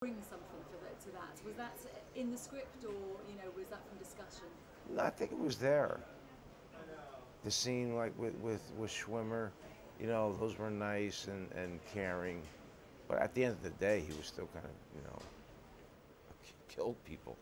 Bring something to that. Was that in the script, or was that from discussion? No, I think it was there. The scene like with Schwimmer, those were nice and caring, but at the end of the day, he was still kind of killed people.